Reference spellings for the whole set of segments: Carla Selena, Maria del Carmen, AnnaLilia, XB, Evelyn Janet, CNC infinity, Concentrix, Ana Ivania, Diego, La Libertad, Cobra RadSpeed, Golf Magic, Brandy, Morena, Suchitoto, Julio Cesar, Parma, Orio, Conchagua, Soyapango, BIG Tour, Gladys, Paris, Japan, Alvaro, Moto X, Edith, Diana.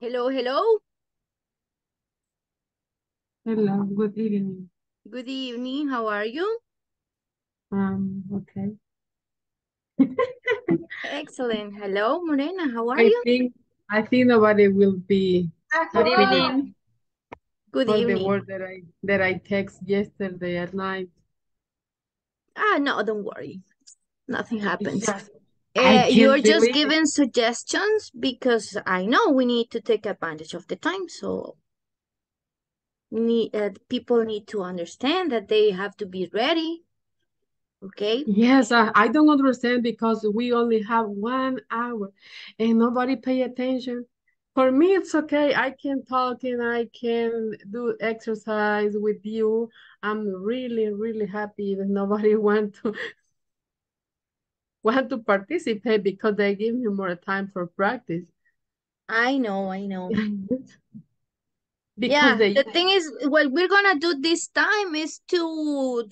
Hello, hello. Hello, good evening. Good evening, how are you? Okay. Excellent. Hello, Morena, how are you? I think nobody will be. Good evening. Good evening. The word that I text yesterday at night. Ah, no, don't worry. Nothing happens. You're just giving suggestions because I know we need to take advantage of the time. So people need to understand that they have to be ready. Okay. Yes, I don't understand because we only have 1 hour and nobody pay attention. For me, it's okay. I can talk and I can do exercise with you. I'm really, really happy that nobody want to participate because they give me more time for practice. I know. Yeah, the thing is, what we're gonna do this time is to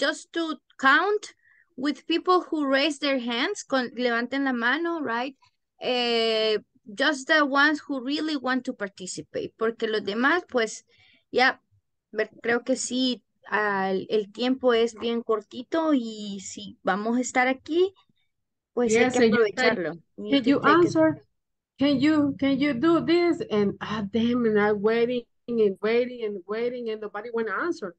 count with people who raise their hands, levanten la mano, right? Just the ones who really want to participate, porque los demás, pues, ya, yeah, creo que sí, el tiempo es bien cortito y si vamos a estar aquí, pues yes, hay que aprovecharlo. Can you answer? Can you do this? And damn, and I'm waiting and nobody want to answer.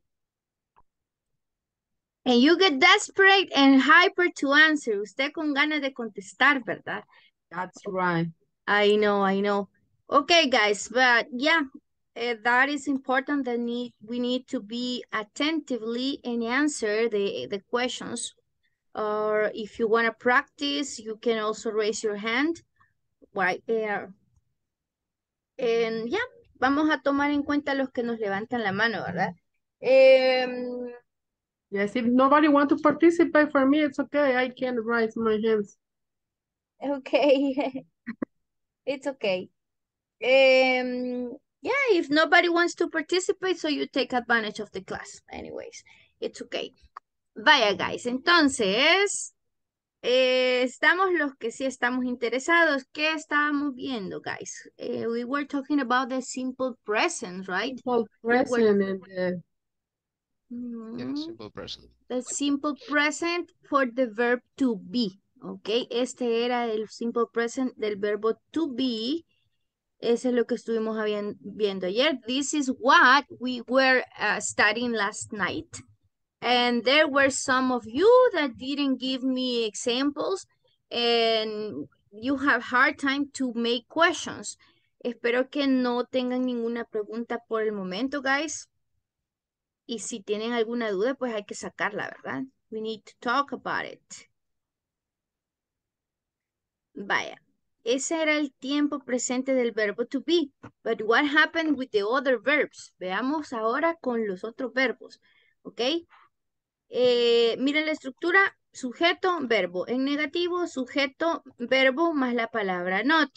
And you get desperate and hyper to answer. Usted con ganas de contestar, ¿verdad? That's right. I know. Okay, guys, but yeah, that is important. That we need to be attentively and answer the questions. Or if you want to practice, you can also raise your hand right there. And yeah, vamos a tomar en cuenta los que nos levantan la mano, ¿verdad? Yes, if nobody wants to participate, for me, it's okay. I can raise my hands. Okay. It's okay. Yeah, if nobody wants to participate, so you take advantage of the class. Anyways, it's okay. Vaya, guys. Entonces, estamos los que sí estamos interesados. ¿Qué estábamos viendo, guys? We were talking about the simple present, right? Simple present. Simple present. The simple present for the verb to be. Ok, este era el simple present del verbo to be. Eso es lo que estuvimos viendo ayer. This is what we were studying last night. And there were some of you that didn't give me examples. And you have hard time to make questions. Espero que no tengan ninguna pregunta por el momento, guys. Y si tienen alguna duda, pues hay que sacarla, ¿verdad? We need to talk about it. Vaya, ese era el tiempo presente del verbo to be. But what happened with the other verbs? Veamos ahora con los otros verbos, ¿ok? Miren la estructura, sujeto, verbo. En negativo, sujeto, verbo más la palabra not.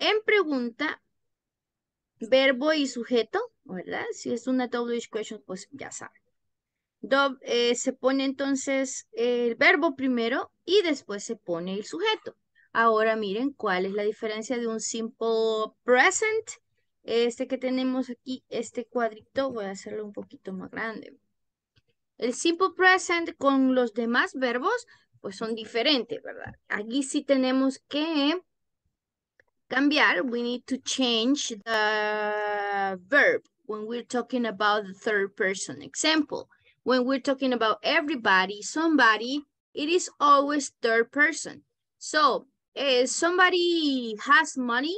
En pregunta, verbo y sujeto, ¿verdad? Si es una WH question, pues ya saben. Se pone entonces el verbo primero y después se pone el sujeto. Ahora miren cuál es la diferencia de un simple present. Este que tenemos aquí, este cuadrito, voy a hacerlo un poquito más grande. El simple present con los demás verbos, pues son diferentes, ¿verdad? Aquí sí tenemos que cambiar. We need to change the verb when we're talking about the third person example. When we're talking about everybody, somebody, it is always third person. So, somebody has money,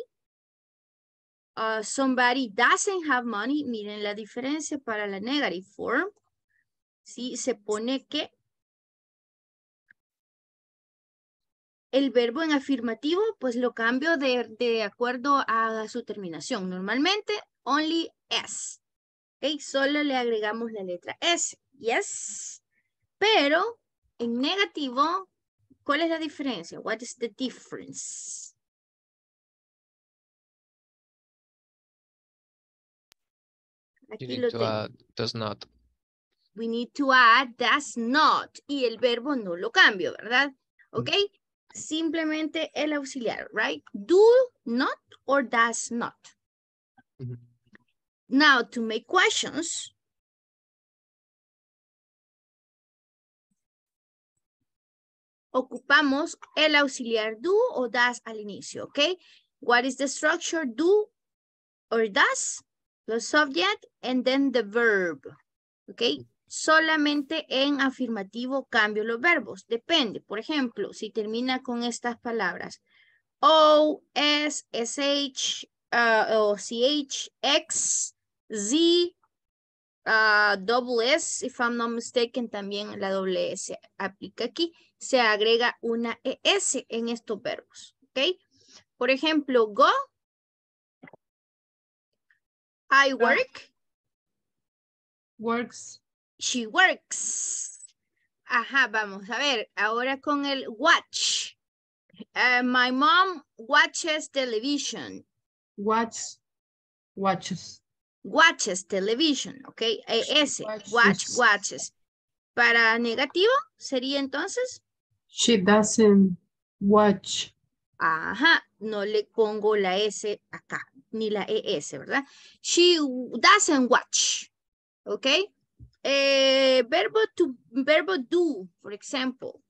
somebody doesn't have money. Miren la diferencia para la negative form. Sí, se pone que el verbo en afirmativo, pues lo cambio de acuerdo a su terminación. Normalmente, only S. Okay, solo le agregamos la letra S. Yes, pero en negativo, ¿cuál es la diferencia? What is the difference? Aquí you need to add, does not. We need to add does not. Y el verbo no lo cambio, ¿verdad? Ok, simplemente el auxiliar, right? Do not or does not. Mm-hmm. Now, to make questions, ocupamos el auxiliar do o does al inicio, okay? What is the structure? Do or does, the subject, and then the verb, okay? Solamente en afirmativo cambio los verbos. Depende. Por ejemplo, si termina con estas palabras. O, S, SH, o CH, X, Z, double S, if I'm not mistaken, también la doble S aplica aquí. Se agrega una ES en estos verbos. ¿Ok? Por ejemplo, go. I work. Works. She works. Ajá, vamos a ver. Ahora con el watch. My mom watches television. Watches. Watches television, ok. S, watches. Para negativo sería entonces. She doesn't watch. Ajá, no le pongo la S acá, ni la ES, ¿verdad? She doesn't watch, ok. Verbo do, for example.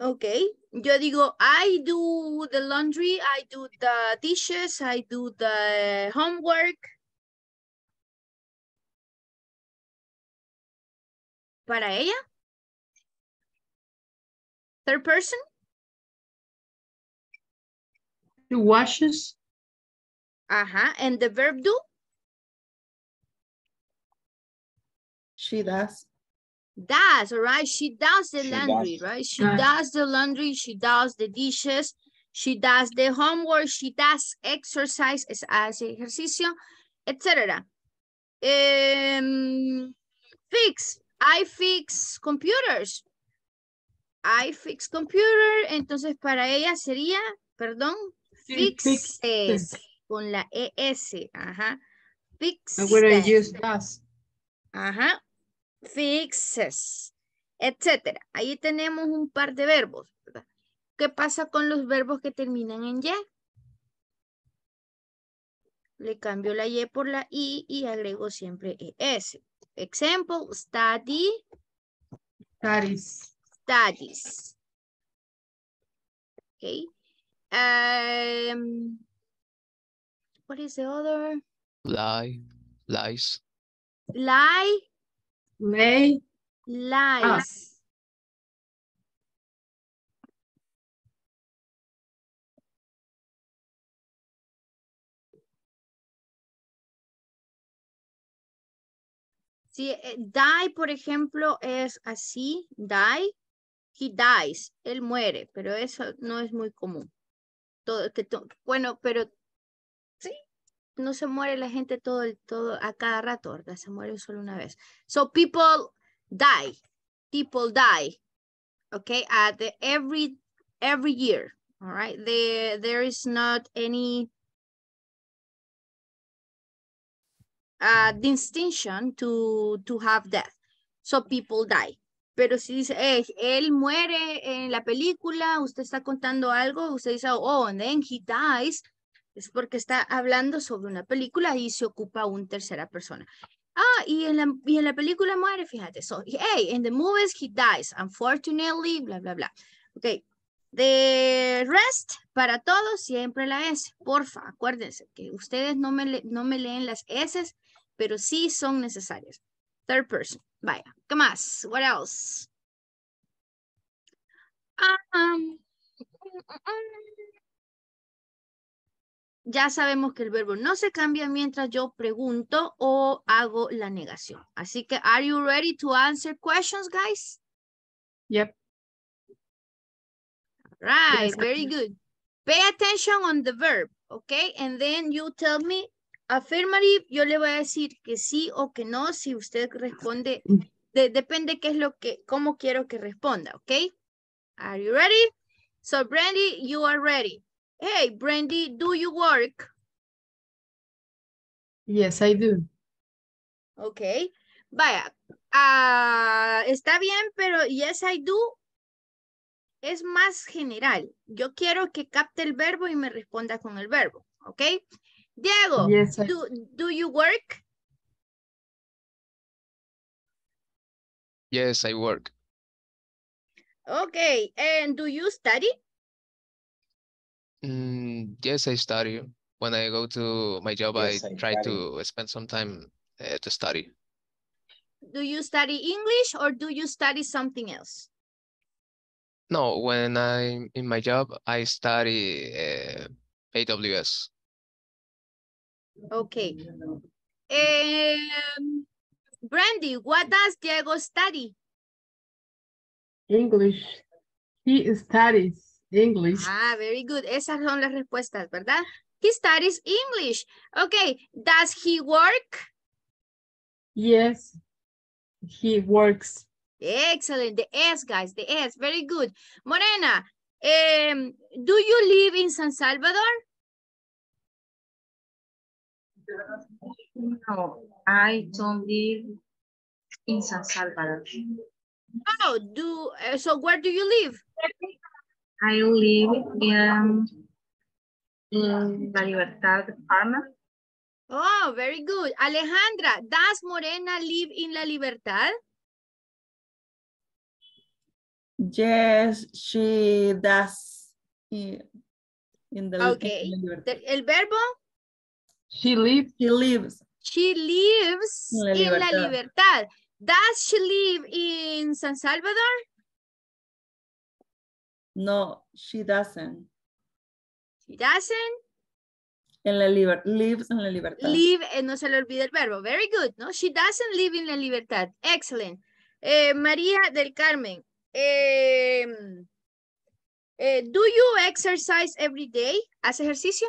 Ok, yo digo, I do the laundry, I do the dishes, I do the homework. Para ella. Third person. She washes. Ajá, and the verb do? She does. Does, all right? She does the laundry, right? She does the laundry, she does the dishes, she does the homework, she does exercise, hace ejercicio, etc. Fix, I fix computers. I fix computer, entonces para ella sería, perdón, fixes. Con la ES, ajá. Fixes. I'm going to use does. Ajá. Fixes, etcétera. Ahí tenemos un par de verbos, ¿verdad? ¿Qué pasa con los verbos que terminan en Y? Le cambio la Y por la I y agrego siempre ES. Example, study. Studies. Okay. What is the other? Lies. Si die, por ejemplo, es así. Die. He dies. Él muere. Pero eso no es muy común. Bueno, pero... no se muere la gente todo a cada rato, ¿verdad? Se muere solo una vez. So people die. People die. Okay? At every year. All right? There is not any distinction to have death. So people die. Pero si dice, él muere en la película, usted está contando algo, usted dice, oh, and then he dies. Es porque está hablando sobre una película y se ocupa una tercera persona. Ah, y en la película muere, fíjate. So, hey, in the movies he dies, unfortunately, bla, bla, bla. Ok. The rest, para todos, siempre la S. Porfa, acuérdense que ustedes no me leen las S, pero sí son necesarias. Third person. Vaya. ¿Qué más? What else? Ya sabemos que el verbo no se cambia mientras yo pregunto o hago la negación. Así que, are you ready to answer questions, guys? Yep. All right, very good. Pay attention on the verb, okay? And then you tell me, affirmative, yo le voy a decir que sí o que no, si usted responde, depende qué es lo que, cómo quiero que responda, okay? Are you ready? So, Brandy, you are ready. Hey, Brandy, do you work? Yes, I do. Okay. Vaya, Está bien, pero yes I do es más general. Yo quiero que capte el verbo y me responda con el verbo, ¿ok? Diego, yes, do you work? Yes, I work. Okay, and do you study? Yes, I study. When I go to my job, yes, I try to spend some time to study. Do you study English or do you study something else? No, when I'm in my job, I study AWS. Okay. Brandy, what does Diego study? English. He studies English. Ah, very good. Esas son las respuestas, ¿verdad? He studies English. Okay. Does he work? Yes, he works. Excellent. The S, guys. The S. Very good. Morena, do you live in San Salvador? No, I don't live in San Salvador. Oh, so where do you live? I live in La Libertad, Parma. Oh, very good. Alejandra, does Morena live in La Libertad? Yes, she does. In the okay. El verbo? She lives. She lives in La Libertad. Does she live in San Salvador? No, she doesn't. She doesn't? Lives in La Libertad. Live, no se le olvide el verbo. Very good, no? She doesn't live in La Libertad. Excellent. Maria del Carmen. Do you exercise every day? ¿Hace ejercicio?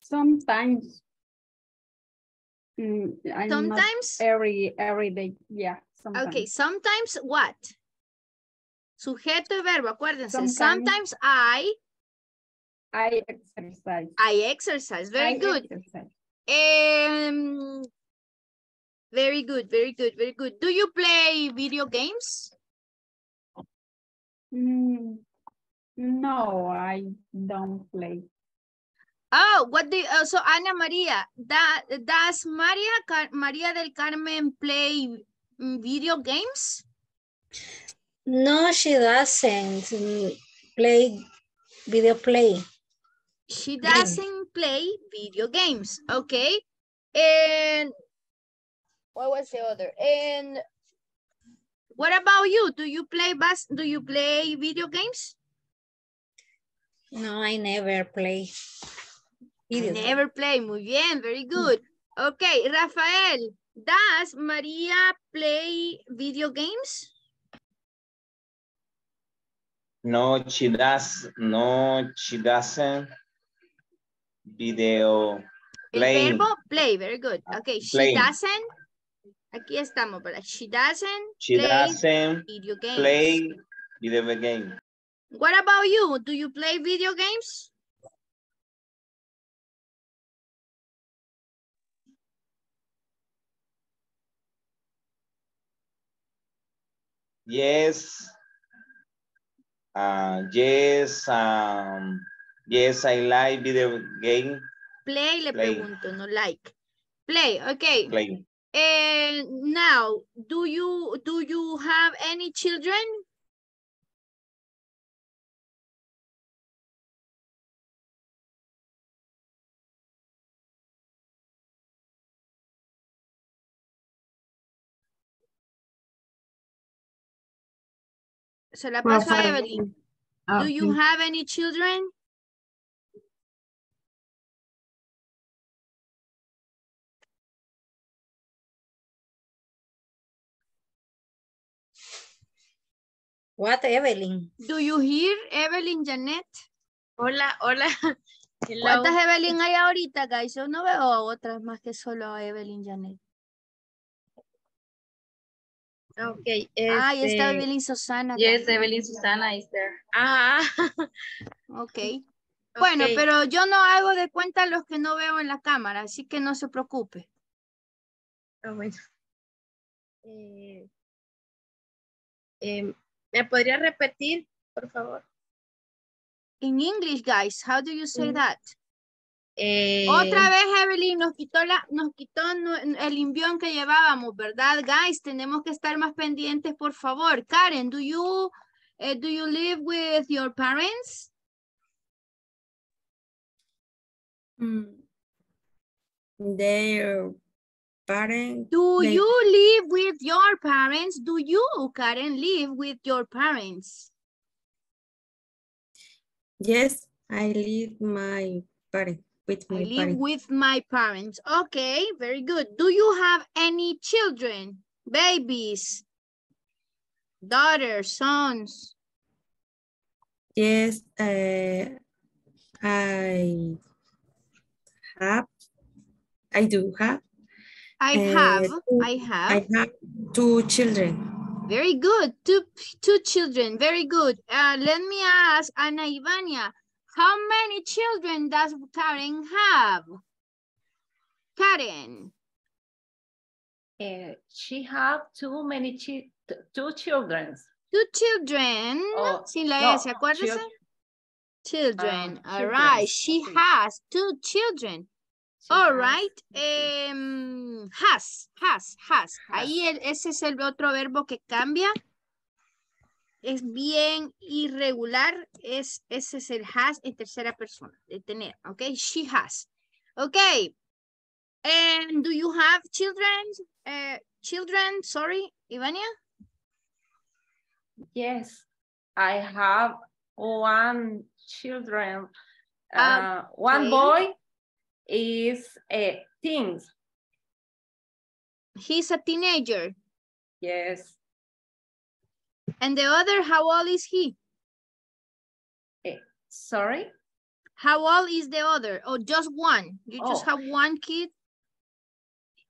Sometimes. Sometimes? Every day, yeah. Sometimes. Okay, sometimes what? Sujeto y verbo, acuérdense. Sometimes I exercise. I exercise, very good. Exercise. Very good, very good, very good. Do you play video games? No, I don't play. Oh, what do you, so Ana Maria, does Maria del Carmen play video games? No, she doesn't play video play. She doesn't play video games, okay? And what was the other? And what about you? Do you play video games? No, I never play. You never play. Muy bien. Very good. Okay. Rafael, does Maria play video games? No, she does. No, she doesn't. Video play. El verbo play. Very good. Okay. She doesn't. Aquí estamos, ¿verdad? She doesn't. She doesn't play video games. What about you? Do you play video games? Yes, yes, I like video game. Play, le pregunto, no like. Play, okay. Play. And now, do you have any children? Se la paso a Evelyn. Do you have any children? What, Evelyn? Do you hear, Evelyn Janet? Hola, hola. Hello. ¿Cuántas Evelyn hay ahorita, guys? Yo no veo a otras más que solo a Evelyn Janet. Okay. Ahí está Evelyn Susana. Yes, también. Evelyn Susana is there. Ah, okay. Bueno, pero yo no hago de cuenta los que no veo en la cámara, así que no se preocupe. Ah, bueno. ¿Me podría repetir, por favor? In English, guys, how do you say that? Otra vez, Evelyn, nos quitó el envión que llevábamos, ¿verdad, guys? Tenemos que estar más pendientes, por favor. Karen, do you live with your parents? Their parents. Do you live with your parents? Do you, Karen, live with your parents? Yes, I live with my parents. Okay, very good. Do you have any children, babies, daughters, sons? Yes, I have two children. Very good, two children, very good. Let me ask Ana Ivania, how many children does Karen have? Karen. She have two children. Two children, sin la S, acuérdese? Children, all right, she has two children. All right, has. Ahí ese es el otro verbo que cambia. Es bien irregular. Ese es el has en tercera persona, de tener, okay? She has. Okay. And do you have children? Sorry, Ivania? Yes, I have one child. One boy. Is a teen. He's a teenager. Yes. And the other, how old is he? Sorry? How old is the other? Oh, just one. You just have one kid?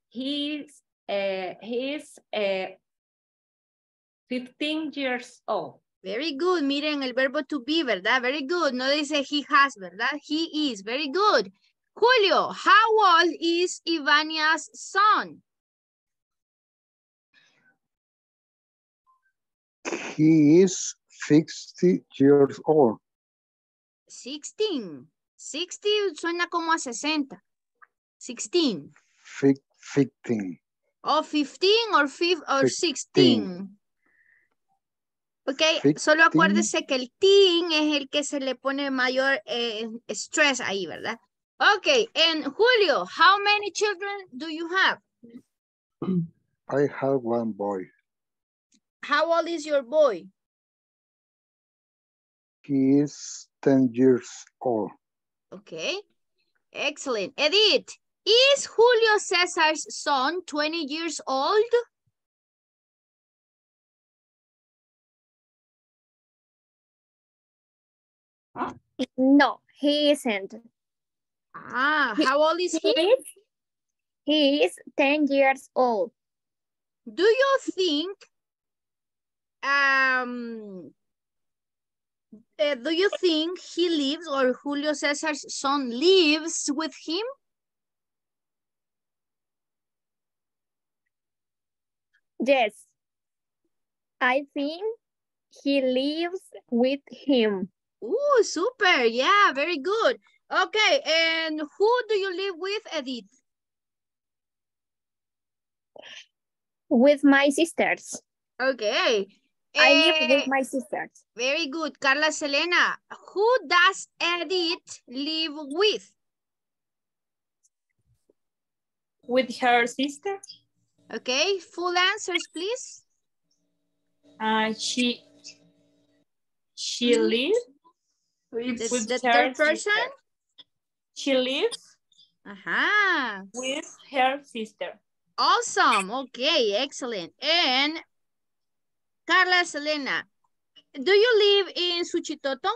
He's 15 years old. Very good. Miren el verbo to be, ¿verdad? Very good. No dice he has, ¿verdad? He is. Very good. Julio, how old is Ivania's son? He is 60 years old. 16. 60 suena como a 60. 16. 15. Oh, 15 or 16. Okay, 15. Solo acuérdese que el teen es el que se le pone mayor stress ahí, ¿verdad? Okay, and Julio, how many children do you have? I have one boy. How old is your boy? He is 10 years old. Okay, excellent. Edith, is Julio Cesar's son 20 years old? No, he isn't. Ah, how old is he? He is 10 years old. Do you think, he lives, or Julio Cesar's son lives with him? Yes, I think he lives with him. Oh, super, yeah, very good. Okay, and who do you live with, Edith? With my sisters. Okay. I live with my sisters. Very good. Carla Selena, who does Edith live with? With her sister. Okay, full answers, please. She lives with the third person. She lives with her sister. Awesome. Okay, excellent. And Carla Selena, do you live in Suchitoto?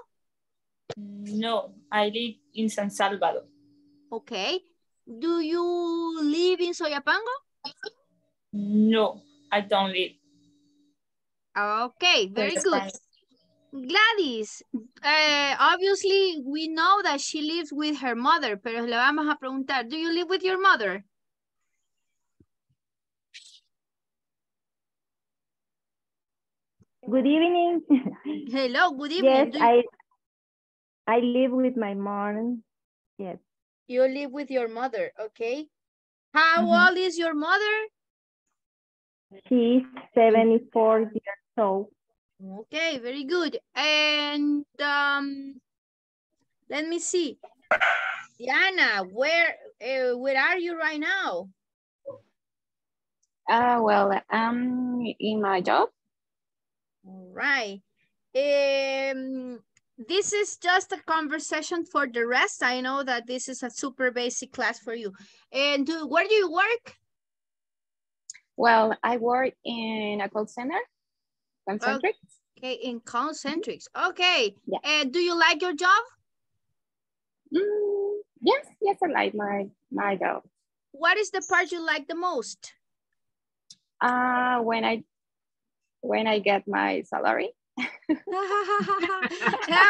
No, I live in San Salvador. Okay. Do you live in Soyapango? No, I don't live. Okay, very good. Gladys, obviously we know that she lives with her mother, pero le vamos a preguntar, do you live with your mother? Good evening. Hello, good evening. Yes, I live with my mom. Yes. You live with your mother, okay. How old is your mother? She's 74 years old. Okay, very good. And let me see. Diana, where are you right now? Well, I'm in my job. All right. This is just a conversation for the rest. I know that this is a super basic class for you. And where do you work? Well, I work in a call center, Concentrix. Okay, in Concentrix. Okay. Yeah. Do you like your job? Yes, yes, I like my job. What is the part you like the most? When I get my salary. All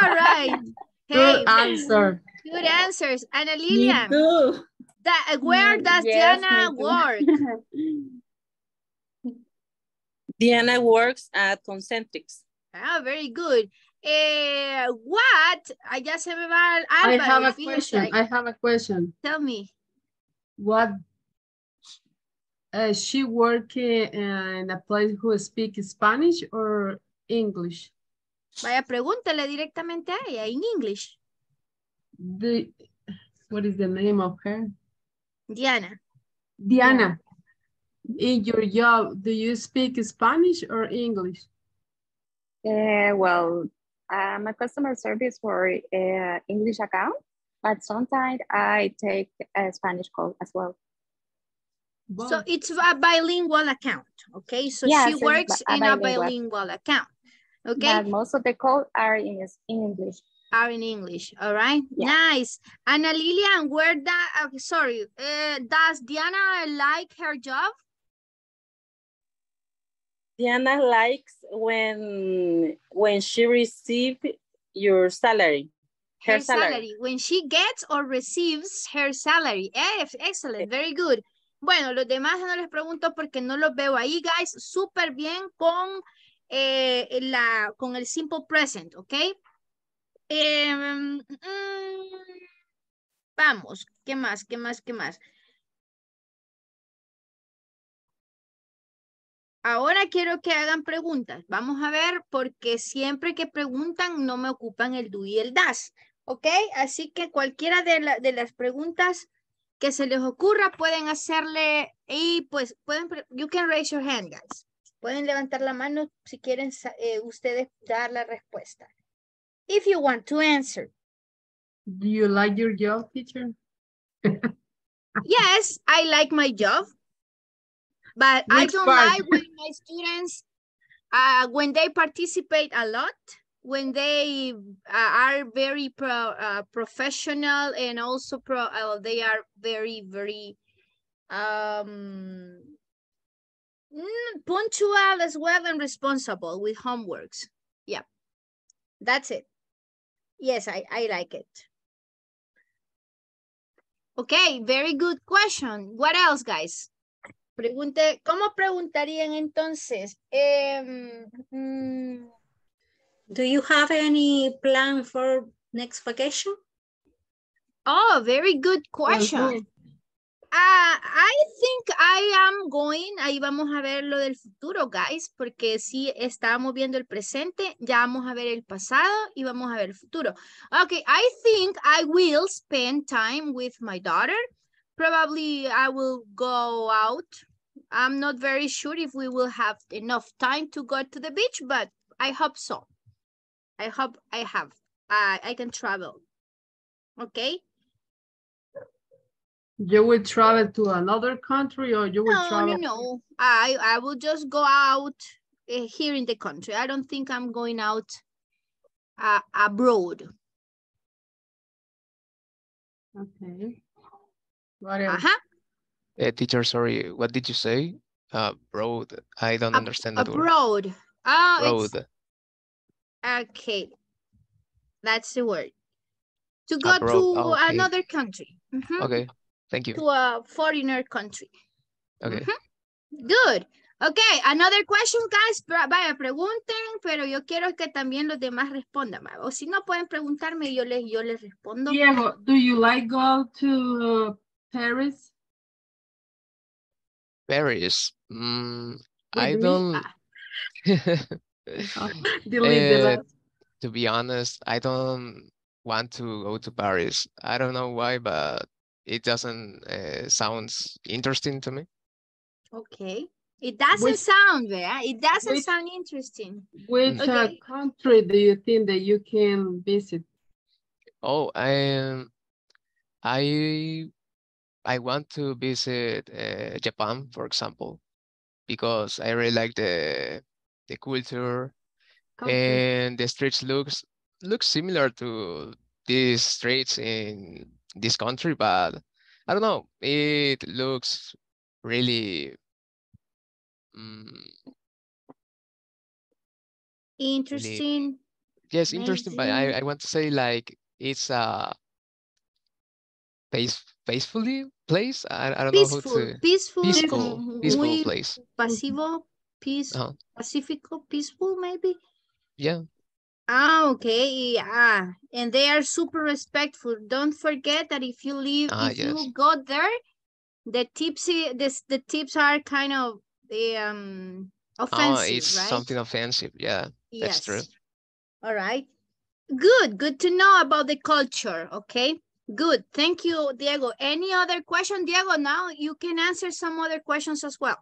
right. Good answer. Good answers. AnnaLilia. Where does Diana work? Diana works at Concentrix. Ah, very good. I have a question. Tell me. What? She works in a place who speaks Spanish or English? Vaya, pregúntale directamente a ella in English. What is the name of her? Diana. Diana, in your job, do you speak Spanish or English? Well, I'm a customer service for English account, but sometimes I take a Spanish call as well. Both. So it's a bilingual account, okay? So yes, she works in a bilingual account, okay? But most of the calls are in English. Are in English, all right? Yeah. Nice. AnnaLilia, and where does Diana like her job? Diana likes when she receives your salary. Her salary. When she gets or receives her salary. Excellent, very good. Bueno, los demás no les pregunto porque no los veo ahí, guys. Súper bien con, con el simple present, ¿ok? Vamos, ¿qué más? ¿Qué más? ¿Qué más? Ahora quiero que hagan preguntas. Vamos a ver porque siempre que preguntan no me ocupan el do y el das, ¿ok? Así que cualquiera de las preguntas que se les ocurra, pueden hacerle y pues pueden, you can raise your hand, guys. Pueden levantar la mano si quieren ustedes dar la respuesta. If you want to answer. Do you like your job, teacher? Yes, I like my job. But I don't like when my students, when they participate a lot, when they are very professional and also they are very, very punctual as well and responsible with homeworks. Yeah, that's it. Yes, I like it. Okay, very good question. What else, guys? ¿Cómo preguntarían entonces? Do you have any plan for next vacation? Oh, very good question. I think I am going, ahí vamos a ver lo del futuro, guys, porque sí estábamos viendo el presente, ya vamos a ver el pasado y vamos a ver el futuro. Okay, I think I will spend time with my daughter. Probably I will go out. I'm not very sure if we will have enough time to go to the beach, but I hope so. I hope I have. I can travel. Okay. You will travel to another country, or you will travel? No. I will just go out here in the country. I don't think I'm going out abroad. Okay. What else? Teacher, sorry. What did you say? Abroad. I don't understand that word. Abroad. Oh, abroad. Okay, that's the word. To go abroad. To another country. Okay, thank you. To a foreigner country. Okay. Good. Okay, another question, guys. Vaya, pregunten, pero yo quiero que también los demás respondan. O si no, pueden preguntarme y yo les respondo. Diego, do you like go to Paris? Paris? I don't... to be honest, I don't want to go to Paris. I don't know why, but it doesn't sound interesting to me. Okay. It doesn't sound interesting. Which country do you think that you can visit? Oh, I want to visit Japan, for example, because I really like the culture, okay, and the streets looks similar to these streets in this country, but I don't know, it looks really interesting. Yes, interesting, amazing. But I want to say, like, it's a peacefully place. I don't know how to... Peaceful place. Pasivo, peace, uh-huh. Pacifico, peaceful, maybe? Yeah. Ah, okay, yeah. And they are super respectful. Don't forget that if you leave, you go there, the tips are kind of offensive, it's right? Something offensive, yeah, yes. That's true. All right, good to know about the culture, okay? Good, thank you, Diego. Any other question, Diego? Now you can answer some other questions as well.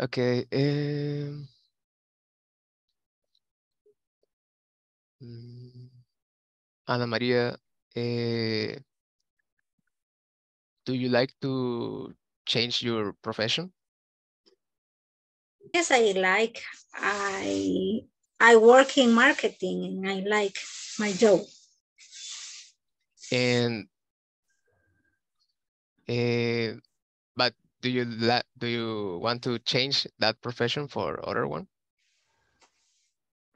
Okay. Ana Maria, do you like to change your profession? Yes, I like. I work in marketing and I like my job. And but do you want to change that profession for other one?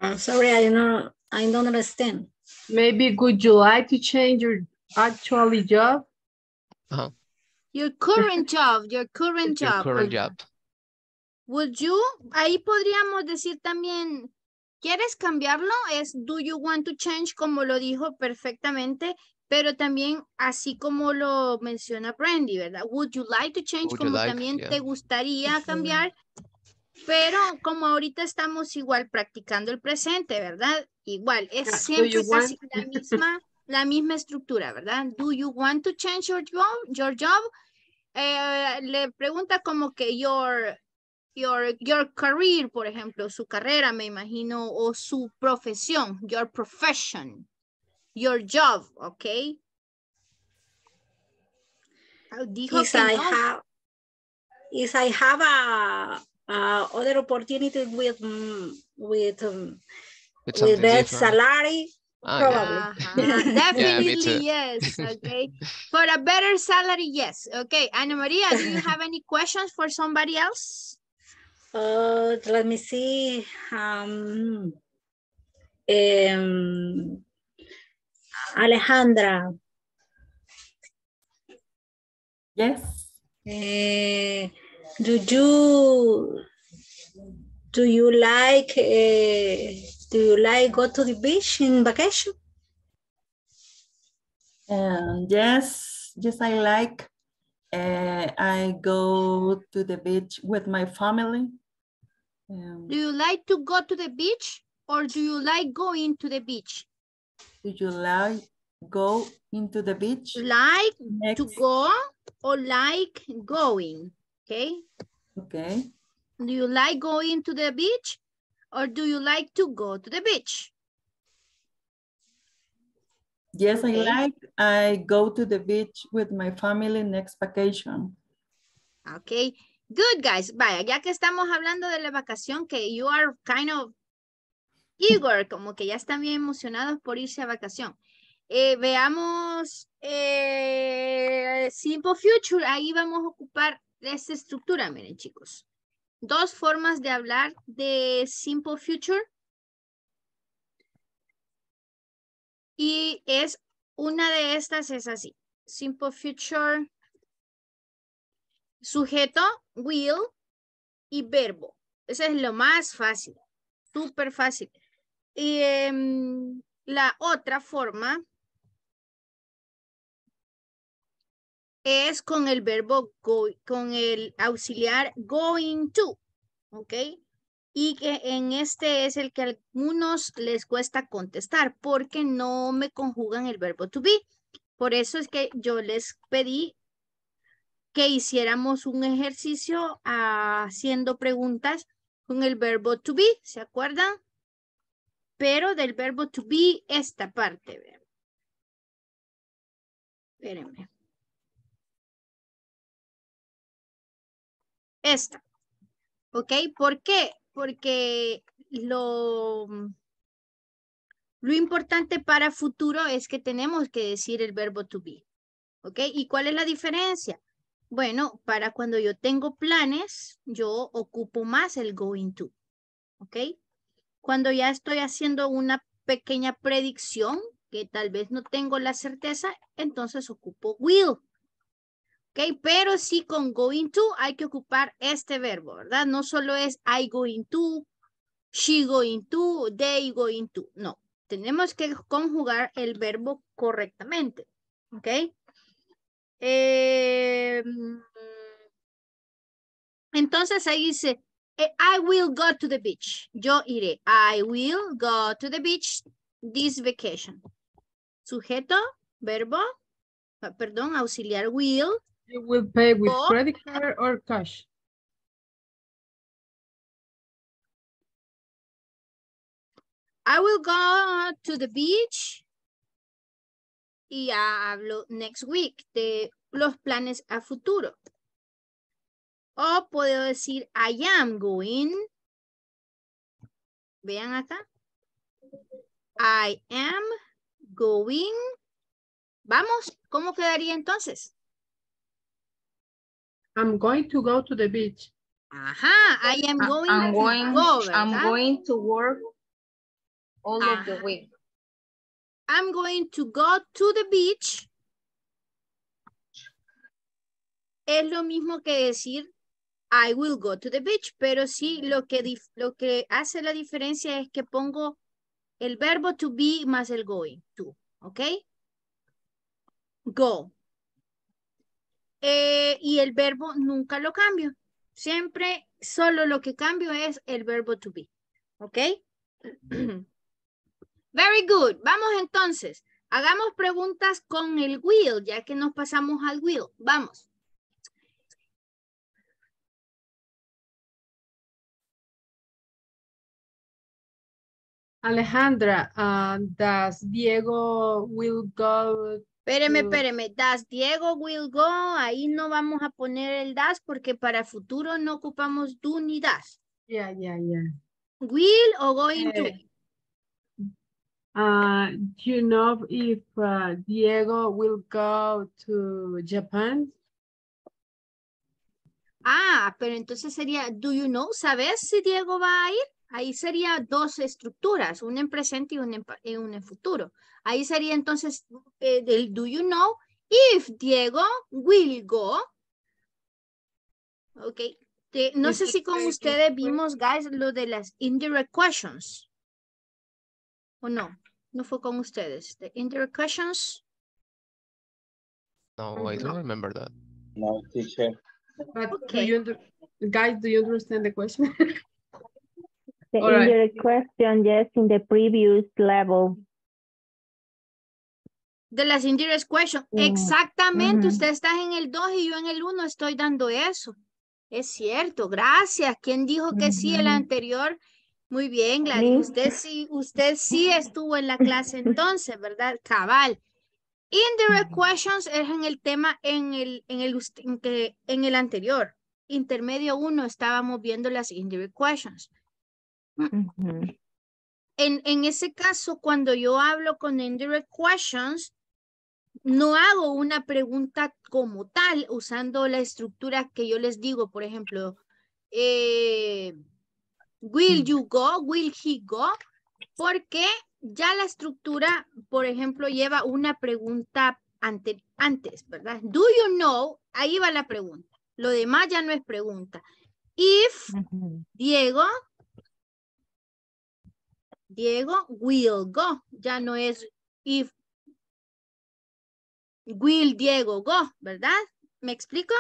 I'm sorry, I don't understand. Maybe would you like to change your actual job? Uh-huh. Your current job. Your current job. Would you, ahí podríamos decir también, ¿quieres cambiarlo? Es do you want to change, como lo dijo perfectamente, pero también así como lo menciona Brandy, ¿verdad? Would you like to change, would como like, también yeah, te gustaría cambiar, pero como ahorita estamos igual practicando el presente, ¿verdad? Igual, es siempre casi la misma estructura, ¿verdad? Do you want to change your job? Le pregunta como que your career, por ejemplo, su carrera, me imagino, o su profesión, your profession, your job, okay? Dijo if que I no. have, if I have a other opportunity with that salary, probably. Yeah. Definitely, yeah, yes, okay. For a better salary, yes, okay. Ana Maria, do you have any questions for somebody else? Let me see. Alejandra. Yes. Do you like go to the beach in vacation? Yes, I like. I go to the beach with my family. Do you like to go to the beach or do you like going to the beach? Do you like go into the beach? Like next to go or like going, okay? Okay. Do you like going to the beach or do you like to go to the beach? Yes, okay. I go to the beach with my family next vacation. Okay. Good, guys. Vaya, ya que estamos hablando de la vacación, que you are kind of eager, como que ya están bien emocionados por irse a vacación. Veamos Simple Future. Ahí vamos a ocupar esta estructura, miren, chicos. Dos formas de hablar de Simple Future. Y es una de estas es así. Simple Future. Sujeto, will, y verbo. Ese es lo más fácil, súper fácil. Y la otra forma es con el verbo go, con el auxiliar going to, ¿ok? Y que en este es el que a algunos les cuesta contestar porque no me conjugan el verbo to be. Por eso es que yo les pedí que hiciéramos un ejercicio haciendo preguntas con el verbo to be, ¿se acuerdan? Pero del verbo to be esta parte. Espérenme. Esta. ¿Ok? ¿Por qué? Porque lo importante para futuro es que tenemos que decir el verbo to be. ¿Ok? ¿Y cuál es la diferencia? Bueno, para cuando yo tengo planes, yo ocupo más el going to. ¿Ok? Cuando ya estoy haciendo una pequeña predicción, que tal vez no tengo la certeza, entonces ocupo will. ¿Ok? Pero sí con going to hay que ocupar este verbo, ¿verdad? No solo es I going to, she going to, they going to. No, tenemos que conjugar el verbo correctamente. ¿Ok? Entonces ahí dice, I will go to the beach. Yo iré. I will go to the beach this vacation. Sujeto, verbo, perdón, auxiliar will. You will pay with credit card or cash. I will go to the beach. Y ya hablo next week de los planes a futuro. O puedo decir I am going. Vean acá. I am going. Vamos, ¿cómo quedaría entonces? I'm going to go to the beach. Ajá, I am going to go, ¿verdad? I'm going to work all of the week. I'm going to go to the beach. Es lo mismo que decir I will go to the beach, pero sí lo que hace la diferencia es que pongo el verbo to be más el going to, ¿ok? Go. Y el verbo nunca lo cambio. Siempre solo lo que cambio es el verbo to be. ¿Ok? Very good. Vamos entonces. Hagamos preguntas con el will, ya que nos pasamos al will. Vamos. Alejandra, does Diego will go... Espéreme, das, Diego, will go, ahí no vamos a poner el das porque para futuro no ocupamos do ni das. Yeah. Will o going to? You know if Diego will go to Japan? Pero entonces sería, do you know, ¿sabes si Diego va a ir? Ahí sería dos estructuras, una en presente y una en futuro. Ahí sería entonces el do you know if Diego will go. Ok. No sé si con ustedes vimos, guys, lo de las indirect questions. ¿O no? No fue con ustedes. The indirect questions. No, I don't remember that. No, teacher. But okay. Do you understand the question? The indirect question, yes, in the previous level. De las indirect questions. Yeah. Exactamente, usted está en el 2 y yo en el 1 estoy dando eso. Es cierto, gracias. ¿Quién dijo que sí el anterior? Muy bien, Gladys. Usted sí estuvo en la clase entonces, ¿verdad? Cabal. Indirect questions es en el tema, en el anterior. Intermedio 1 estábamos viendo las indirect questions. En ese caso, cuando yo hablo con indirect questions, no hago una pregunta como tal, usando la estructura que yo les digo, por ejemplo, will you go, will he go, porque ya la estructura, por ejemplo, lleva una pregunta antes, ¿verdad? Do you know, ahí va la pregunta, lo demás ya no es pregunta. If Diego will go. Ya no es if will Diego go, ¿verdad? ¿Me explico?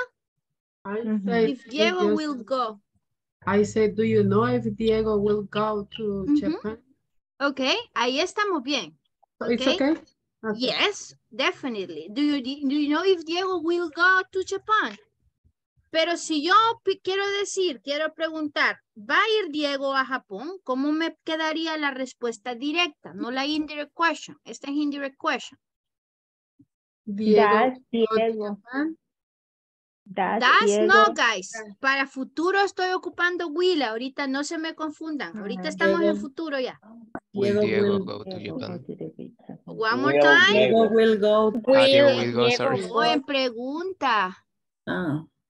If Diego will go. I said, do you know if Diego will go to Japan? Okay, ahí estamos bien. Okay. It's okay? Okay. Yes, definitely. Do you know if Diego will go to Japan? Pero si yo quiero preguntar, ¿va a ir Diego a Japón? ¿Cómo me quedaría la respuesta directa? No la indirect question. Esta es indirect question. Diego. Das no, guys. Para futuro estoy ocupando will. Ahorita no se me confundan. Ahorita estamos en futuro ya. Will Diego go to Japan? One more time. Diego will go. Diego will go. En pregunta.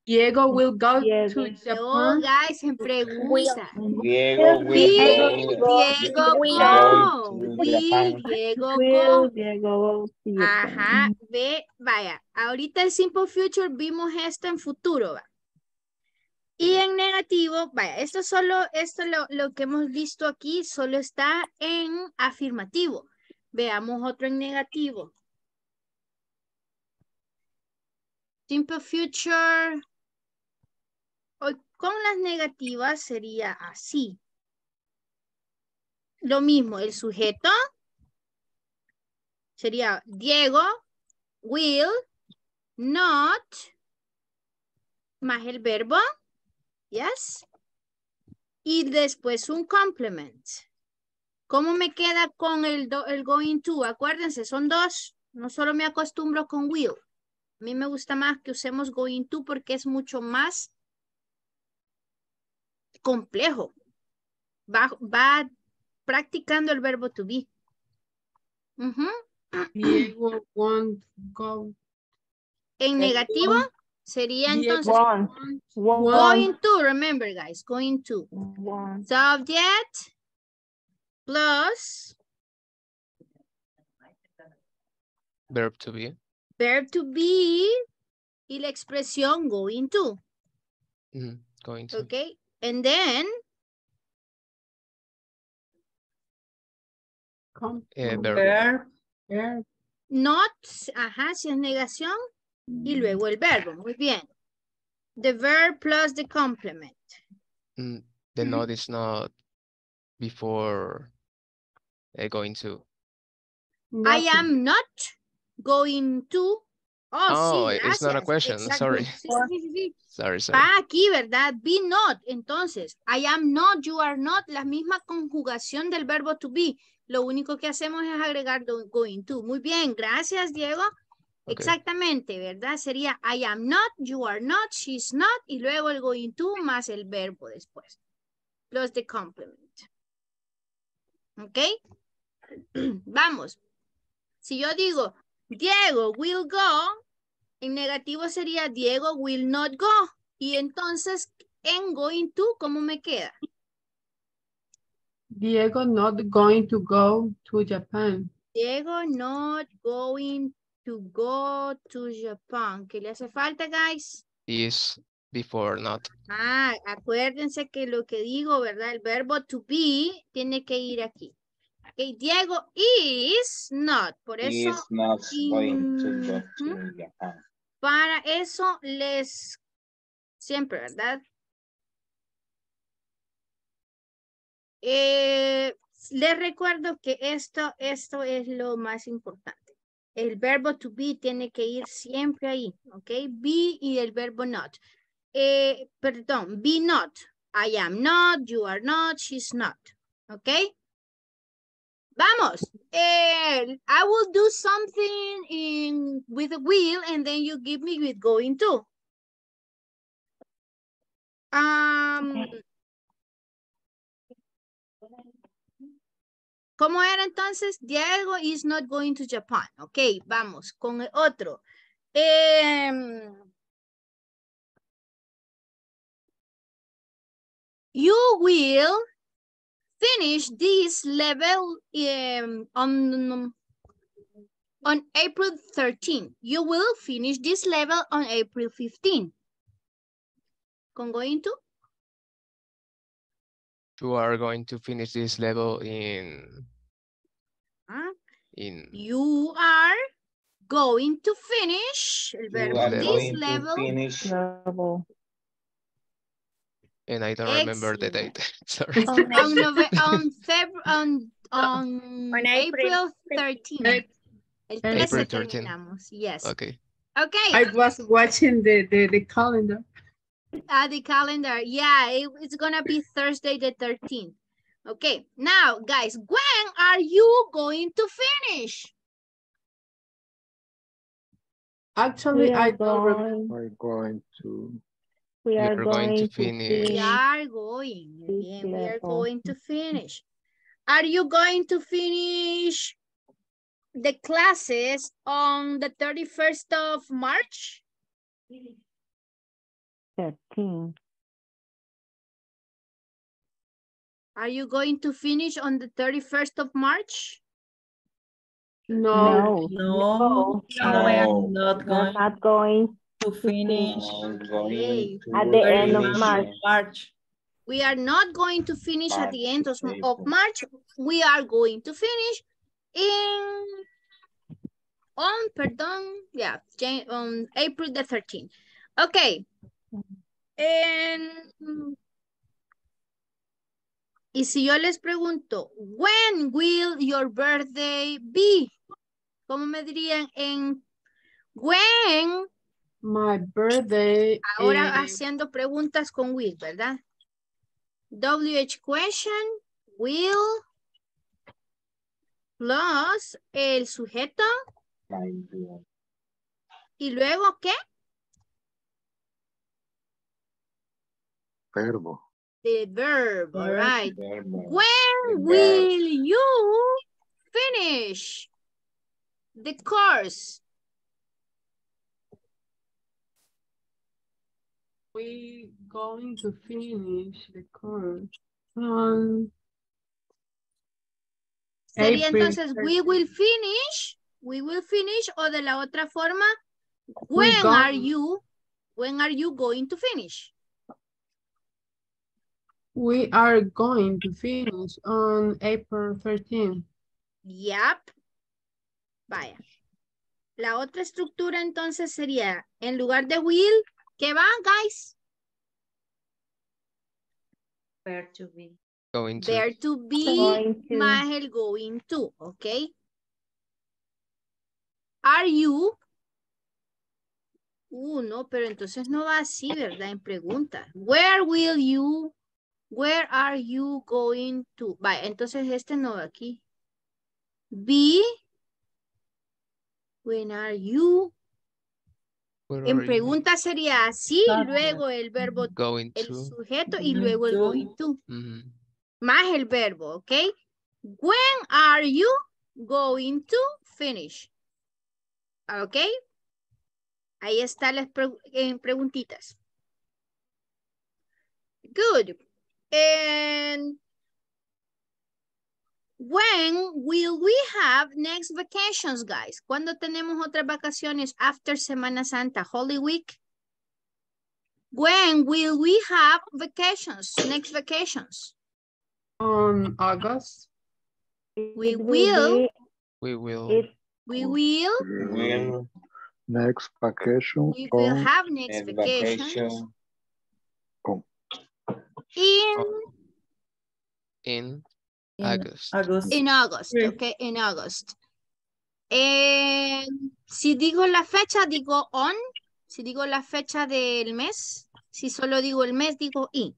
Diego will go to Japan. No, guys, en pregunta. Will Diego go. Ajá, ve, vaya. Ahorita el simple future vimos esto en futuro, va. Y en negativo, vaya, esto lo que hemos visto aquí solo está en afirmativo. Veamos otro en negativo. Simple future. Con las negativas sería así. Lo mismo, el sujeto sería Diego, will, not, más el verbo, yes, y después un complement. ¿Cómo me queda con el going to? Acuérdense, son dos. No solo me acostumbro con will. A mí me gusta más que usemos going to porque es mucho más complejo. Va practicando el verbo to be. Diego won't go. En negativo sería entonces going to, remember guys, going to. Subject plus verb to be. Verb to be y la expresión going to. Going to. Okay. And then verb. Not, ajá, si es negación, y luego el verbo, muy bien. The verb plus the complement. The not is not before going to. I am not going to. Oh, sí, it's not a question. Exactly. Sorry. Sorry. Va aquí, ¿verdad? Be not. Entonces, I am not, you are not. La misma conjugación del verbo to be. Lo único que hacemos es agregar going to. Muy bien. Gracias, Diego. Okay. Exactamente, ¿verdad? Sería I am not, you are not, she's not. Y luego el going to más el verbo después. Plus the complement. ¿Ok? Vamos. Si yo digo Diego will go, en negativo sería Diego will not go. Y entonces, en going to, ¿cómo me queda? Diego not going to go to Japan. Diego not going to go to Japan. ¿Qué le hace falta, guys? Is before not. Ah, acuérdense que lo que digo, ¿verdad? El verbo to be tiene que ir aquí. Okay, Diego is not. Por eso, is not going to go to Japan. Para eso les siempre, ¿verdad? Les recuerdo que esto es lo más importante. El verbo to be tiene que ir siempre ahí, ¿ok? Be y el verbo not. Perdón, be not. I am not, you are not, she's not, ¿ok? Vamos. I will do something with a will and then you give me with going to. ¿Cómo era entonces? Diego is not going to Japan. Ok, vamos con el otro. You will finish this level on April 13. You will finish this level on April 15. Con going to? you are going to finish this level in you are going to finish this level. And I don't remember the date. Sorry. On April 13th. April 13th. Yes. Okay. Okay. I was watching the calendar. The calendar. Yeah, it's gonna be Thursday the 13th. Okay. Now, guys, when are you going to finish? Actually, I don't remember. We're going to. We are going to finish. We are going. Again, we are going to finish. Are you going to finish the classes on the 31st of March? 13. Are you going to finish on the 31st of March? No. No. No, I am not going. I'm not going to finish at the end of March. We are not going to finish at the end of March. We are going to finish on April the 13th. Okay. Y si yo les pregunto, when will your birthday be? ¿Cómo me dirían en when? My birthday. Ahora is... haciendo preguntas con will, ¿verdad? WH question, will, plus el sujeto. ¿Y luego qué? Verbo. The verb, all right. When will you finish the course? We're going to finish the course on sería entonces, we will finish, o de la otra forma, when are you going to finish? We are going to finish on April 13th. Yep. Vaya. La otra estructura entonces sería, en lugar de will, ¿qué va, guys? Where to be. Going to. Where to be, más el going to, okay? Are you? No, pero entonces no va así, ¿verdad? En pregunta. Where are you going to? Vaya, entonces este no va aquí. Be. When are you? En pregunta sería así, luego el verbo, el sujeto y luego el going to. Más el verbo, ¿ok? When are you going to finish? ¿Ok? Ahí están las preguntitas. Good. And when will we have next vacations, guys? ¿Cuándo tenemos otras vacaciones after Semana Santa, Holy Week? When will we have vacations, next vacations? On August. We will. Next vacation. We will have next vacations. In August. In August, okay, in August. Si digo la fecha, digo on. Si digo la fecha del mes, si solo digo el mes, digo in.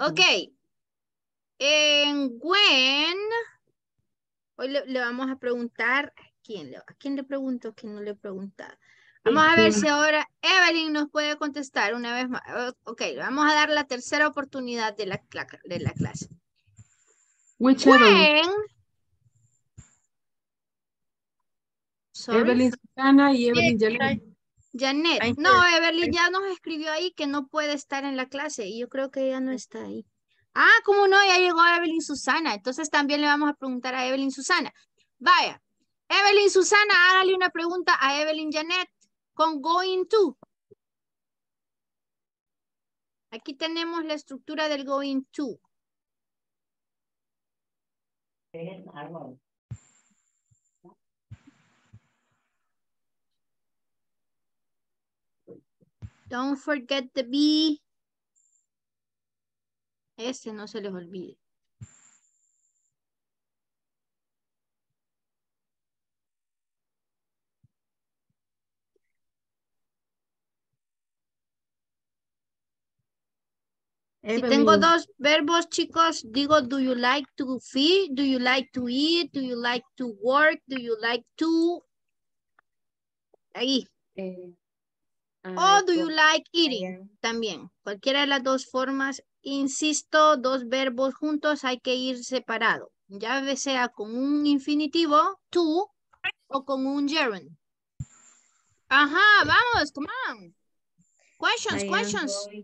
Okay. And when, hoy le vamos a preguntar, ¿a quién le pregunto que no le he preguntado? Vamos a ver si ahora Evelyn nos puede contestar una vez más. Ok, vamos a dar la tercera oportunidad de la clase. When... Evelyn Susana y Evelyn Janet. No, Evelyn ya nos escribió ahí que no puede estar en la clase y yo creo que ella no está ahí. Ah, ¿cómo no? Ya llegó Evelyn Susana. Entonces también le vamos a preguntar a Evelyn Susana. Vaya, Evelyn Susana, hágale una pregunta a Evelyn Janet con going to. Aquí tenemos la estructura del going to. It's arrow. Don't forget the B. Ese no se les olvide. Si tengo dos verbos, chicos, digo, do you like to feed? Do you like to eat? Do you like to work? Do you like to? Ahí. O do you like eating? También. Cualquiera de las dos formas, insisto, dos verbos juntos hay que ir separado. Ya sea con un infinitivo, to, o con un gerund. Ajá, vamos, come on. Questions. I am going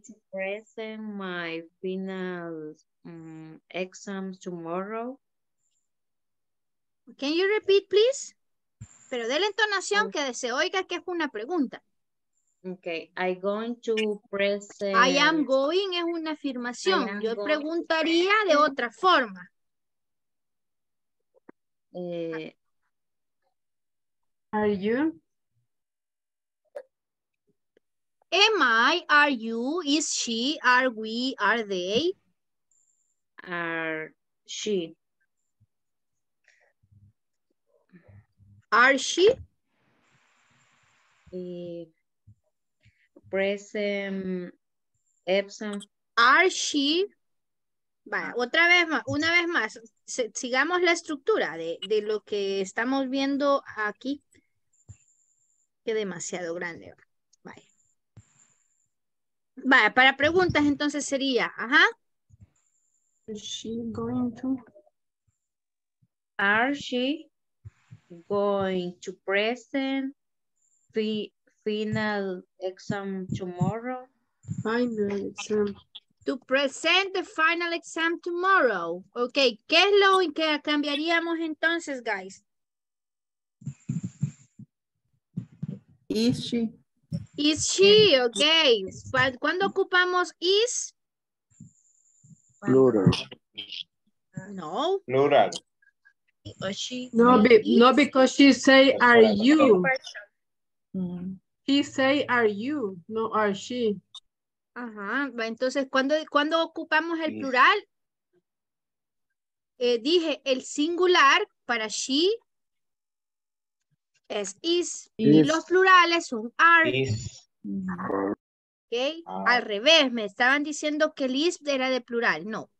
to present my final exam tomorrow. Can you repeat, please? Pero de la entonación que se oiga que es una pregunta. Okay, I going to present. I am going es una afirmación. Yo preguntaría de otra forma. Are you? Am I, are you, is she, are we, are they? Are she. Are she? Present, absent. Are she? Vale, otra vez más, una vez más. Sigamos la estructura de lo que estamos viendo aquí. Que demasiado grande va. Vale, para preguntas entonces sería, ajá. Are she going to present the final exam tomorrow? Final exam. To present the final exam tomorrow. Ok, ¿qué es lo que cambiaríamos entonces, guys? Is she. Is she, okay. ¿Cuándo ocupamos is? Plural. No. Plural. She, no, no, because she say, are you? She say, are you? No, are she. Ajá. Entonces, ¿cuándo ocupamos el plural? Dije, el singular para she. Es is, y los plurales son are. Is. Okay. Al revés, me estaban diciendo que el is era de plural. No,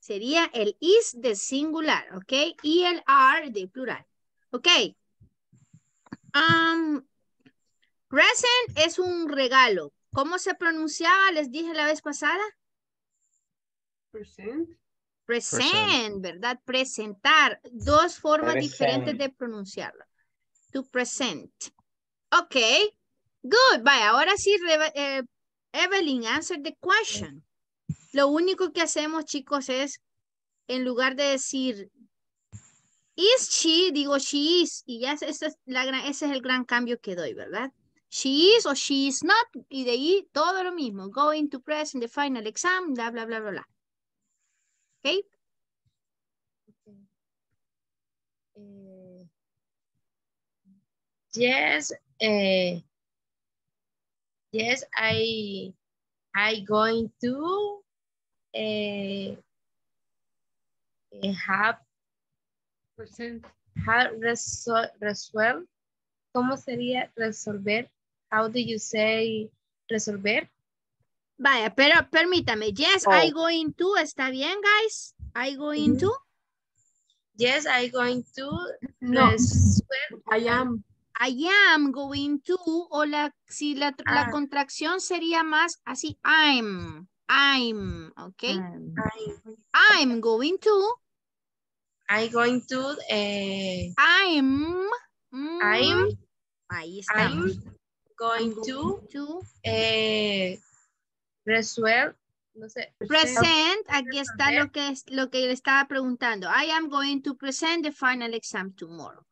sería el is de singular, ok, y el are de plural. Ok. Present es un regalo. ¿Cómo se pronunciaba? Les dije la vez pasada. Present. Present, ¿verdad? Presentar. Dos formas diferentes de pronunciarlo. To present. Okay, good. Bye. Ahora sí, Evelyn, answer the question. Lo único que hacemos, chicos, es en lugar de decir is she, digo she is. Y ya ese es el gran cambio que doy, ¿verdad? She is o she is not. Y de ahí todo lo mismo. Going to present the final exam, bla, bla, bla, bla, bla. Okay. Yes, yes, I going to have resolve. ¿Cómo sería resolver? How do you say resolver? Vaya, pero permítame. Yes, oh. I going to. ¿Está bien, guys? I going to. Yes, I going to. No, resolve. I am. I am going to, o la contracción sería más así, I'm, okay? I'm going to. I'm going to. I'm. Ahí estamos. I'm going to. Resuelve. No sé. Present. Aquí está lo que le estaba preguntando. I am going to present the final exam tomorrow.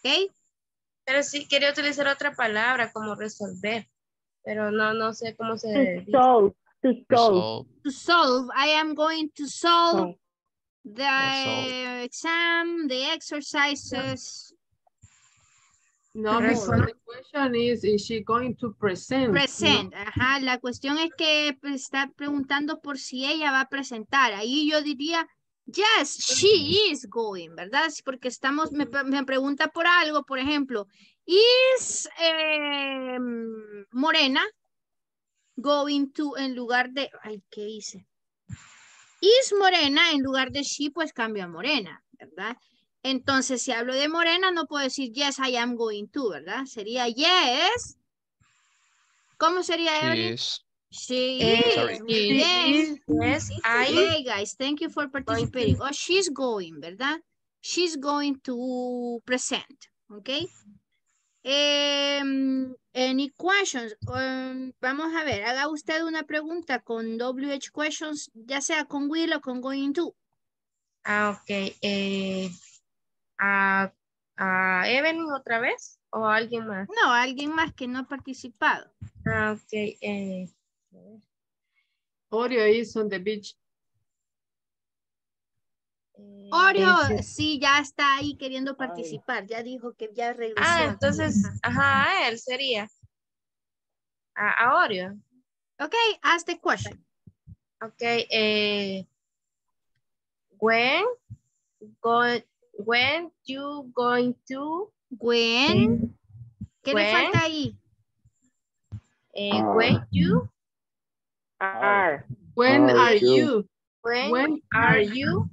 Okay. Pero sí quería utilizar otra palabra como resolver, pero no sé cómo se dice. To solve. I am going to solve the result. Exam, the exercises. No, the question is she going to present? Present, ajá, la cuestión es que está preguntando por si ella va a presentar. Ahí yo diría, yes, she is going, ¿verdad? Porque estamos, me pregunta por algo, por ejemplo, is Morena going to, en lugar de, ay, ¿qué hice? Is Morena, en lugar de she, pues cambio a Morena, ¿verdad? Entonces, si hablo de Morena, no puedo decir, yes, I am going to, ¿verdad? Sería, yes. ¿Cómo sería, Evelyn? She is. Hey, guys, thank you for participating. Oh, she's going, ¿verdad? She's going to present, ¿ok? Any questions? Vamos a ver, haga usted una pregunta con WH questions, ya sea con will o con going to. Ah, ok. Evelyn otra vez o alguien más? No, alguien más que no ha participado. Ah, ok. Orio is on the beach. Orio, sí, ya está ahí queriendo participar. Ya dijo que ya regresó. Ah, entonces, ajá, él sería. A Orio. Ok, ask the question. Ok, when you going to? When? ¿Qué le falta ahí? When you? Are. When are you? When are you?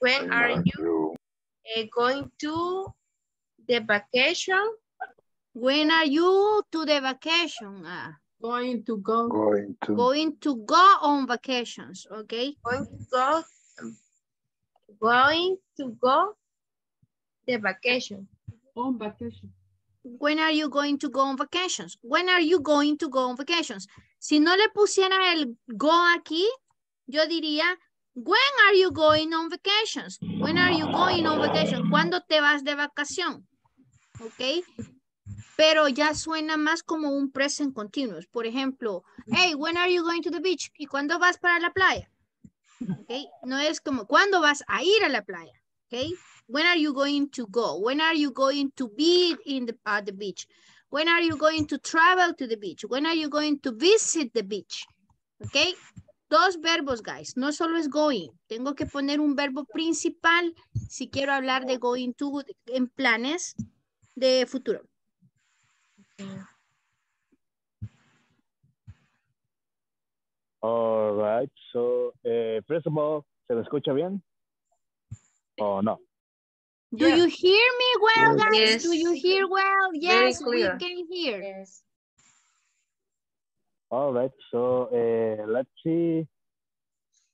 When are you going to the vacation? When are you to the vacation? Going to go. Going to go on vacations, okay? Going to go the vacation. On vacation. When are you going to go on vacations? When are you going to go on vacations? Si no le pusiera el go aquí, yo diría, when are you going on vacations? When are you going on vacations? ¿Cuándo te vas de vacación? ¿Ok? Pero ya suena más como un present continuous. Por ejemplo, hey, when are you going to the beach? ¿Y cuándo vas para la playa? Okay. No es como, ¿cuándo vas a ir a la playa? Okay. When are you going to go? When are you going to be in the, at the beach? When are you going to travel to the beach? When are you going to visit the beach? Okay. Dos verbos, guys. No solo es going. Tengo que poner un verbo principal si quiero hablar de going to en planes de futuro. All right, so, first of all, ¿se lo escucha bien? ¿O no? Do you hear me well, guys? Yes. Do you hear well? Yes, we can hear. Yes. All right, so, let's see.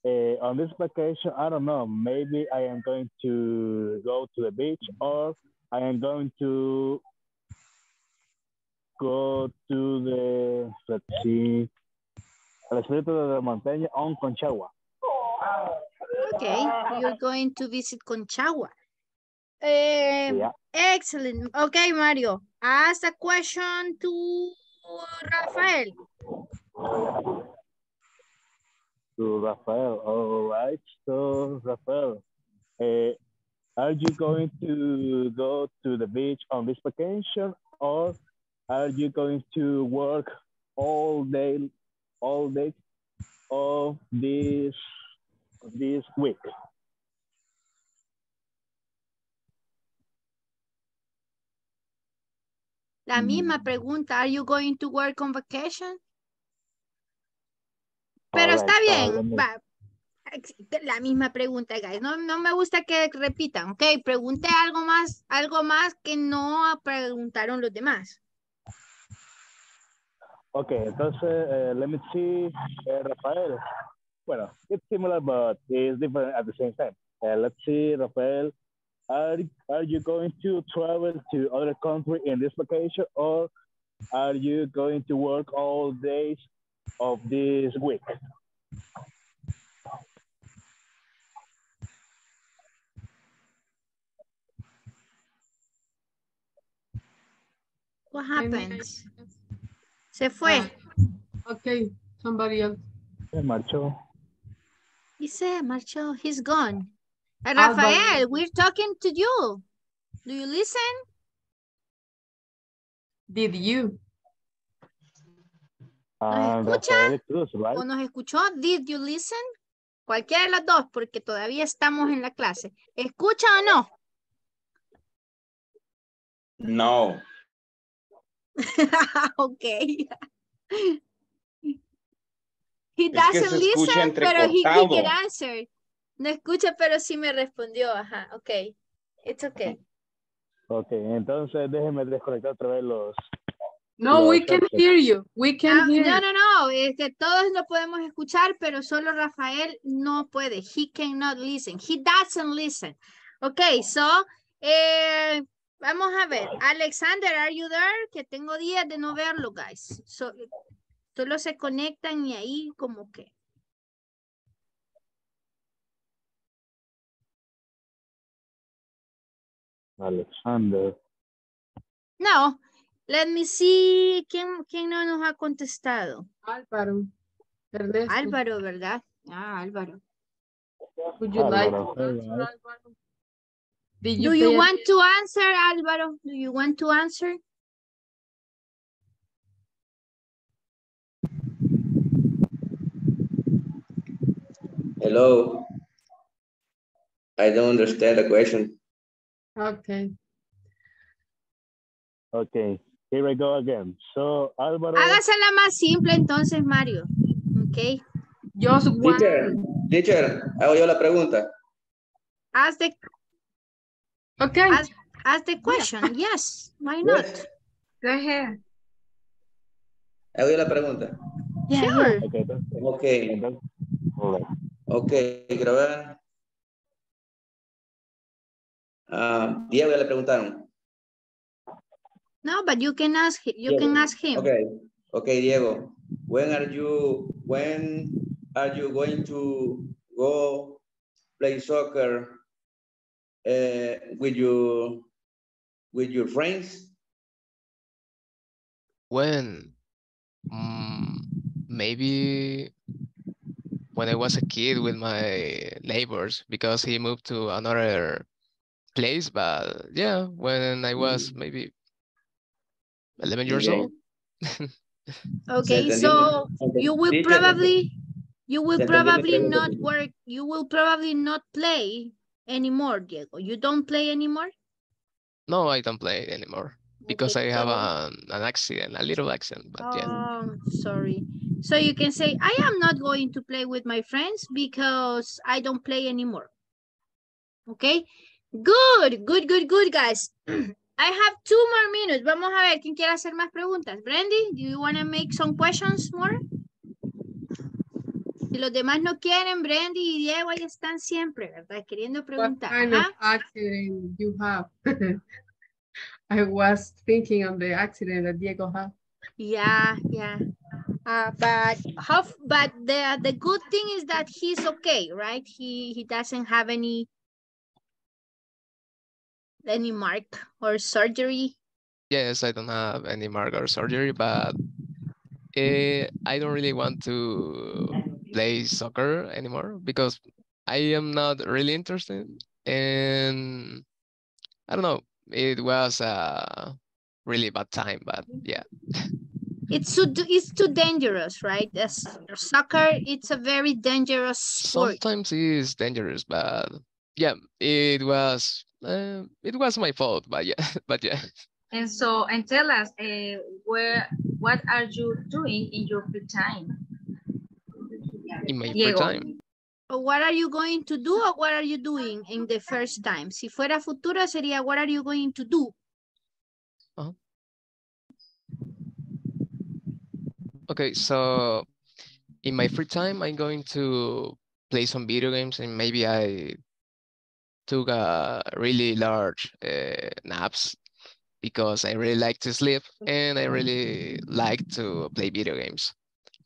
On this vacation, I don't know, maybe I am going to go to the beach or I am going to go to the, let's see, al espíritu de la montaña on Conchagua. Okay, you're going to visit Conchagua. Yeah. Excellent. Okay, Mario. Ask a question to Rafael. To Rafael. All right. So, Rafael, are you going to go to the beach on this vacation or are you going to work all day of this week? La misma pregunta, are you going to work on vacation? Pero right, está bien. La misma pregunta, guys. No me gusta que repitan, ok. Pregunté algo más que no preguntaron los demás. Ok, entonces, let me see, Rafael. Bueno, it's similar, but it's different at the same time. Let's see, Rafael, are you going to travel to other country in this vacation, or are you going to work all days of this week? What happens? Se fue. Ok, somebody else. Se marchó. He said, Marcel, he's gone. And Rafael, we're talking to you. Do you listen? Did you? ¿Nos escucha? Cruz, right? ¿O nos escuchó? Did you listen? Cualquiera de las dos, porque todavía estamos en la clase. ¿Escucha o no? No. Okay. He doesn't listen, pero he can answer. No escucha, pero sí me respondió. Ajá, ok. It's okay. Ok, entonces déjeme desconectar otra vez los... No, we can hear you. We can hear you. No, no, no. Es que todos lo podemos escuchar, pero solo Rafael no puede. He cannot listen. He doesn't listen. Ok, so... vamos a ver. Alexander, are you there? Que tengo días de no verlo, guys. So, solo se conectan y ahí como que. Alexander. No, let me see. ¿Quién no nos ha contestado? Álvaro. Ernesto. Álvaro, ¿verdad? Ah, Álvaro. Would you like to answer, Álvaro? Do you want to answer, Álvaro? Do you want to answer? Hello. I don't understand the question. Okay. Okay. Here we go again. So, Álvaro. Hágasela más simple entonces, Mario. Okay. Yo supongo. Teacher, hago yo la pregunta. Haz de... Okay. Ask the question. Yeah. Yes. Why not? Go ahead. ¿Hago la pregunta? Yeah. Sure. Okay. Okay. Grabar. Diego le preguntaron. No, but you can ask. You Diego. Can ask him. Okay. Okay, Diego. When are you going to go play soccer? With your friends? When? Maybe when I was a kid with my neighbors, because he moved to another place, but yeah, when I was maybe 11 years old. Okay, so you will probably not work, you will probably not play anymore, Diego. You don't play anymore? No, I don't play anymore because I have an accident, a little accident. But yeah. Oh, sorry. So you can say, I am not going to play with my friends because I don't play anymore. Okay? Good, good, good, good, guys. I have 2 more minutes. Vamos a ver, ¿quién quiere hacer más preguntas? Brandy, do you want to make some questions more? Si los demás no quieren, Brandy y Diego ahí están siempre, ¿verdad? Queriendo preguntar. What kind of accident you have? I was thinking on the accident that Diego had. Yeah, yeah. But the good thing is that he's okay, right? He doesn't have any mark or surgery. Yes, I don't have any mark or surgery, but I don't really want to play soccer anymore because I am not really interested, and I don't know, it was a really bad time, but yeah. It's too dangerous, right? Soccer, it's a very dangerous sport. Sometimes it is dangerous, but yeah, it was my fault, but yeah. And so, and tell us, what are you doing in your free time? In my free time. What are you going to do, or what are you doing in the first time? Si fuera futuro sería what are you going to do? Uh-huh. Okay, so in my free time, I'm going to play some video games, and maybe I took a really large naps because I really like to sleep and I really like to play video games.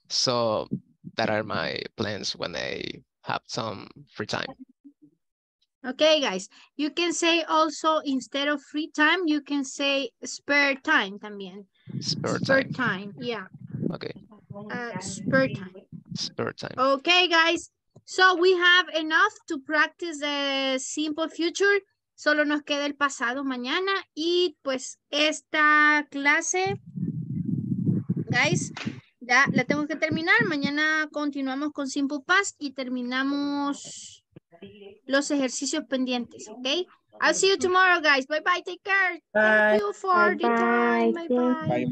So that are my plans when I have some free time. Okay, guys. You can say also, instead of free time, you can say spare time también. Spare time, yeah. Okay. Spare time. Okay, guys. So we have enough to practice the simple future. Solo nos queda el pasado mañana. Y pues esta clase, guys, ya la tengo que terminar. Mañana continuamos con Simple Past y terminamos los ejercicios pendientes, ¿ok? I'll see you tomorrow, guys. Bye-bye. Take care. Bye. Thank you for the time. Bye-bye.